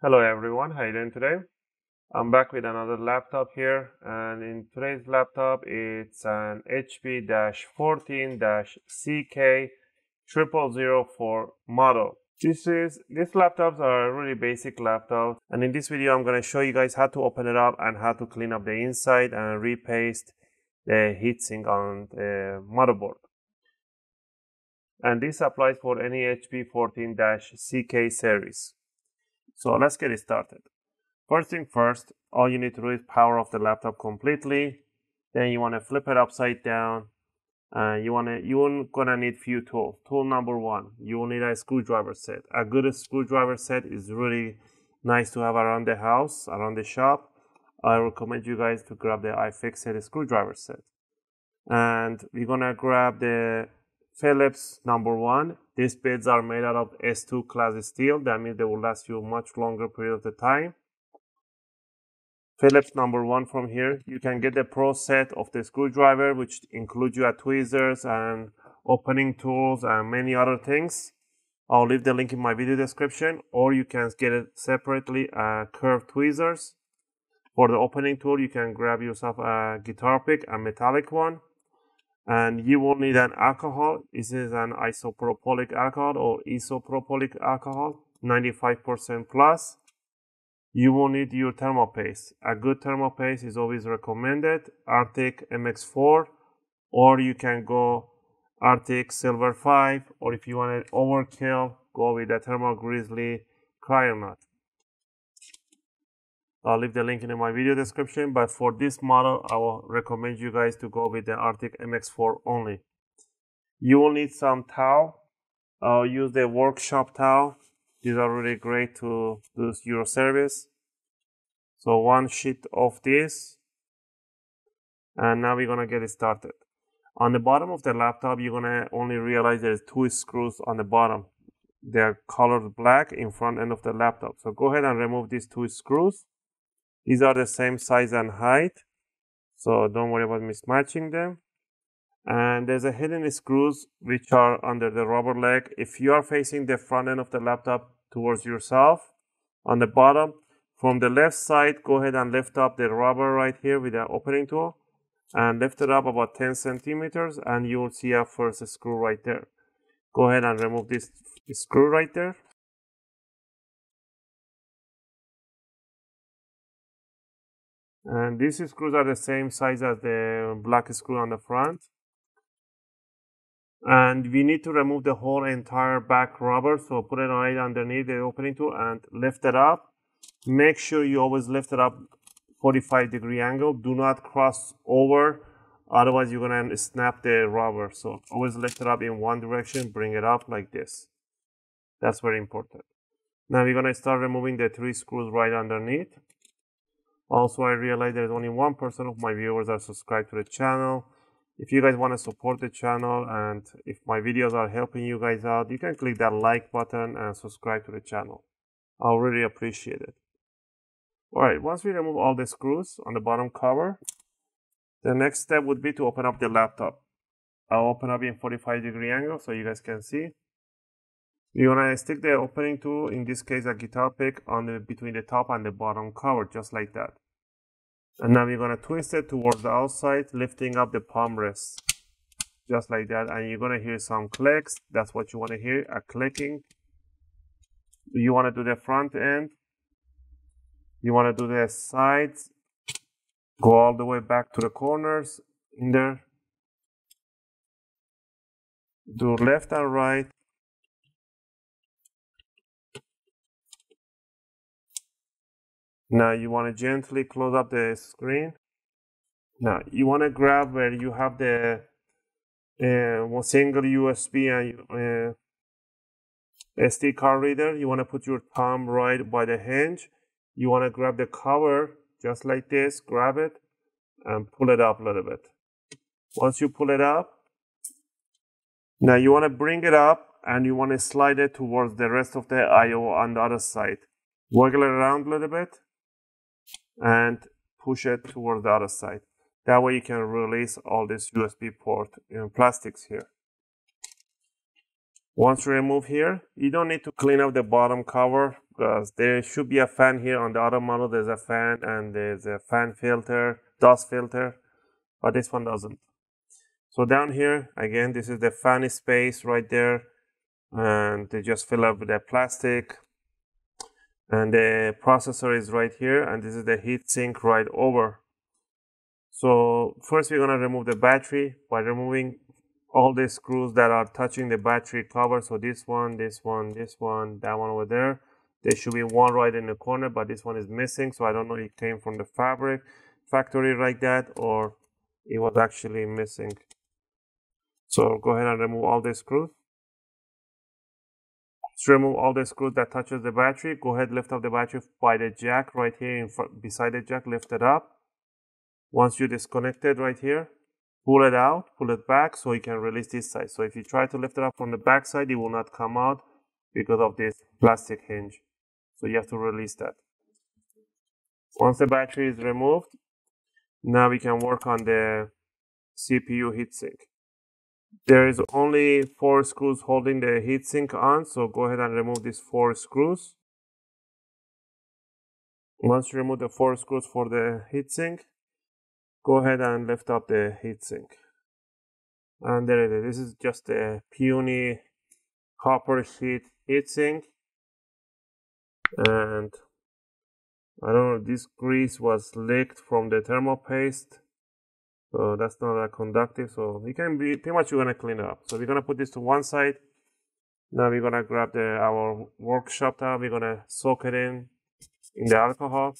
Hello everyone, how are you doing today? I'm back with another laptop here, and in today's laptop it's an HP-14-CK0004 model. These laptops are really basic laptops, and in this video I'm going to show you guys how to open it up and how to clean up the inside and repaste the heatsink on the motherboard. And this applies for any HP-14-CK series. So let's get it started. First thing first, all you need to do is power off the laptop completely. Then you want to flip it upside down. You're gonna need few tools. Tool number one, you will need a screwdriver set. A good screwdriver set is really nice to have around the house, around the shop. I recommend you guys to grab the iFixit screwdriver set. And we're gonna grab the Phillips number one. These bits are made out of S2 class steel. That means they will last you a much longer period of the time. Phillips number one from here. You can get the pro set of the screwdriver, which includes your tweezers and opening tools and many other things. I'll leave the link in my video description, or you can get it separately, curved tweezers. For the opening tool, you can grab yourself a guitar pick, a metallic one. And you will need an alcohol. This is an isopropylic alcohol or isopropylic alcohol, 95% plus. You will need your thermal paste. A good thermal paste is always recommended, Arctic MX4, or you can go Arctic Silver 5, or if you want an overkill, go with the Thermal Grizzly Cryonaut. I'll leave the link in my video description, but for this model, I will recommend you guys to go with the Arctic MX4 only. You will need some towel. I'll use the workshop towel. These are really great to do your service. So one sheet of this. And now we're gonna get it started. On the bottom of the laptop, you're gonna only realize there's two screws on the bottom. They're colored black in front end of the laptop. So go ahead and remove these two screws. These are the same size and height. So don't worry about mismatching them. And there's a hidden screws which are under the rubber leg. If you are facing the front end of the laptop towards yourself, on the bottom, from the left side, go ahead and lift up the rubber right here with the opening tool and lift it up about 10 centimeters and you will see a first screw right there. Go ahead and remove this screw right there. And these screws are the same size as the black screw on the front. And we need to remove the whole entire back rubber, so put it right underneath the opening tool and lift it up. Make sure you always lift it up 45-degree angle. Do not cross over, otherwise you're going to snap the rubber. So always lift it up in one direction, bring it up like this. That's very important. Now we're going to start removing the three screws right underneath. Also, I realize there's only 1% of my viewers are subscribed to the channel. If you guys want to support the channel and if my videos are helping you guys out, you can click that like button and subscribe to the channel. I'll really appreciate it. Alright, once we remove all the screws on the bottom cover, the next step would be to open up the laptop. I'll open up in 45-degree angle so you guys can see. You're going to stick the opening tool, in this case a guitar pick, between the top and the bottom cover, just like that. And now you're going to twist it towards the outside, lifting up the palm rest, just like that. And you're going to hear some clicks. That's what you want to hear, a clicking. You want to do the front end. You want to do the sides. Go all the way back to the corners in there. Do left and right. Now you want to gently close up the screen. Now you want to grab where you have the single USB and SD card reader. You want to put your thumb right by the hinge. You want to grab the cover just like this. Grab it and pull it up a little bit. Once you pull it up, now you want to bring it up and you want to slide it towards the rest of the I/O on the other side. Wiggle it around a little bit and push it towards the other side. That way you can release all this USB port plastics here. Once you remove here, you don't need to clean up the bottom cover because there should be a fan here. On the other model, there's a fan and there's a fan filter, dust filter, but this one doesn't. So down here, again, this is the fan space right there. And they just fill up with the plastic. And the processor is right here. And this is the heat sink right over. So first we're gonna remove the battery by removing all the screws that are touching the battery cover. So this one, this one, this one, that one over there. There should be one right in the corner, but this one is missing. So I don't know if it came from the fabric factory like that or it was actually missing. So go ahead and remove all the screws. Let's remove all the screws that touches the battery. Go ahead, lift up the battery by the jack right here in front, beside the jack, lift it up. Once you disconnect it right here, pull it out, pull it back so you can release this side. So if you try to lift it up from the back side, it will not come out because of this plastic hinge. So you have to release that. Once the battery is removed, now we can work on the CPU heatsink. There is only 4 screws holding the heatsink on, so go ahead and remove these 4 screws. Once you remove the 4 screws for the heatsink, go ahead and lift up the heatsink. And there it is. This is just a puny copper sheet heatsink. And I don't know, this grease was leaked from the thermal paste. So that's not that conductive. So you can be pretty much, you're gonna clean it up. So we're gonna put this to one side. Now we're gonna grab our workshop towel. We're gonna soak it in the alcohol.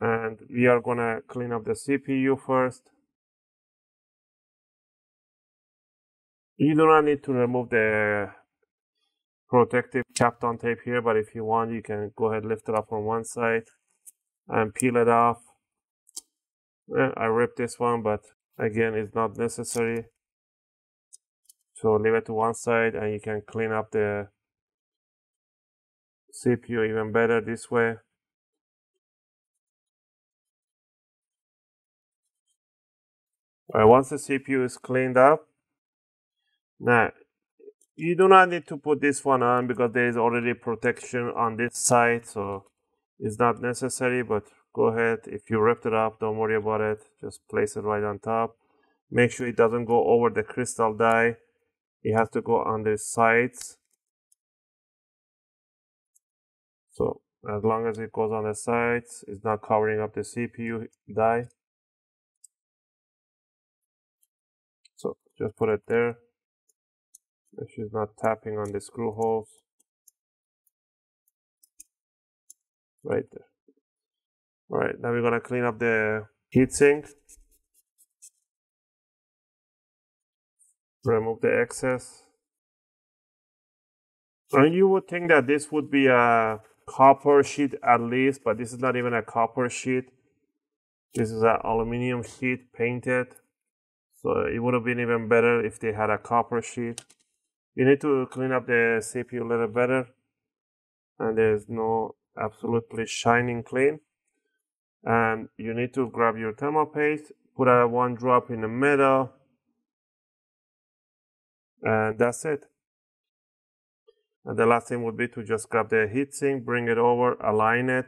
And we are gonna clean up the CPU first. You do not need to remove the protective Kapton tape here, but if you want, you can go ahead and lift it up on one side and peel it off. I ripped this one, but again, it's not necessary. So leave it to one side and you can clean up the CPU even better this way. Alright, once the CPU is cleaned up, now you do not need to put this one on because there is already protection on this side, so it's not necessary. But go ahead, if you ripped it up, don't worry about it, just place it right on top. Make sure it doesn't go over the crystal die, it has to go on the sides. So as long as it goes on the sides, it's not covering up the CPU die. So just put it there. Make sure it's not tapping on the screw holes. Right there. Alright, now we're gonna clean up the heatsink. Remove the excess. And you would think that this would be a copper sheet at least, but this is not even a copper sheet. This is an aluminum sheet painted. So it would have been even better if they had a copper sheet. You need to clean up the CPU a little better. And there's no absolutely shining clean. And you need to grab your thermal paste, put out 1 drop in the middle. And that's it. And the last thing would be to just grab the heatsink, bring it over, align it.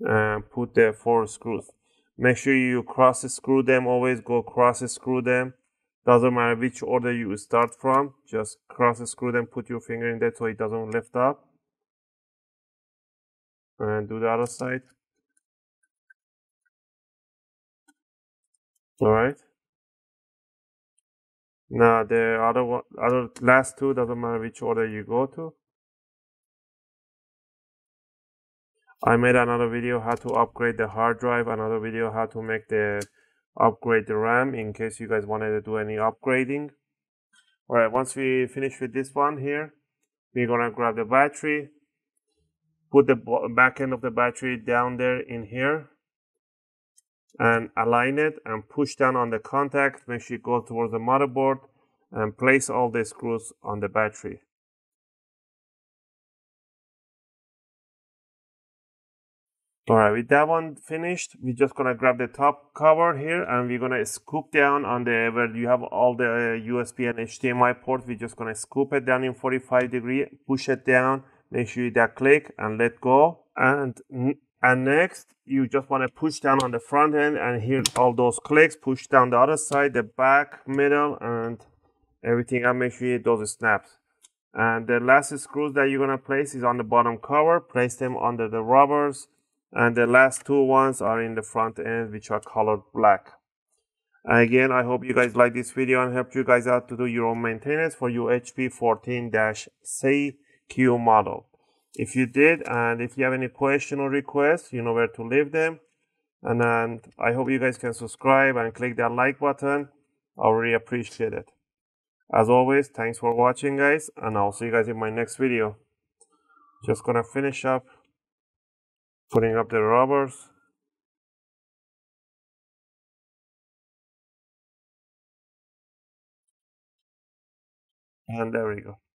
And put the 4 screws. Make sure you cross screw them, always go cross screw them. Doesn't matter which order you start from, just cross screw them, put your finger in there so it doesn't lift up. And do the other side. Alright. Now the other one, last 2, doesn't matter which order you go to. I made another video how to upgrade the hard drive, another video how to make the upgrade the RAM in case you guys wanted to do any upgrading. Alright, once we finish with this one here, we're gonna grab the battery, put the back end of the battery down there in here, and align it and push down on the contact, make sure you go towards the motherboard and place all the screws on the battery. All right, with that one finished, we're just gonna grab the top cover here and we're gonna scoop down on the, where you have all the USB and HDMI ports, we're just gonna scoop it down in 45 degree, push it down, make sure you that click and let go. And next, you just wanna push down on the front end and hear all those clicks, push down the other side, the back, middle, and everything, and make sure those snaps. And the last screws that you're gonna place is on the bottom cover, place them under the rubbers. And the last two ones are in the front end, which are colored black. Again, I hope you guys like this video and helped you guys out to do your own maintenance for your HP-14-CQ model. If you did, and if you have any question or requests, you know where to leave them. And I hope you guys can subscribe and click that like button. I really appreciate it. As always, thanks for watching, guys, and I'll see you guys in my next video. Just gonna finish up putting up the rubbers. And there we go.